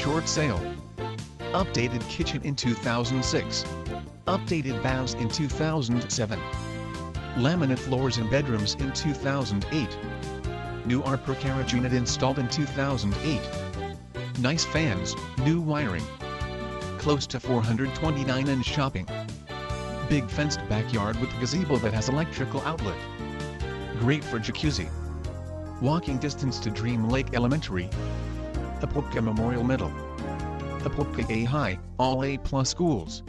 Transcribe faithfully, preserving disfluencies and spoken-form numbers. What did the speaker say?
short sale. Updated kitchen in two thousand six. Updated baths in two thousand seven. Laminate floors in bedrooms in two thousand eight. New R per carriage unit installed in two thousand eight. Nice fans, new wiring. Close to four hundred twenty-nine and shopping. Big fenced backyard with gazebo that has electrical outlet. Great for jacuzzi. Walking distance to Dream Lake Elementary. Apopka Memorial Middle. Apopka A High, all A plus schools.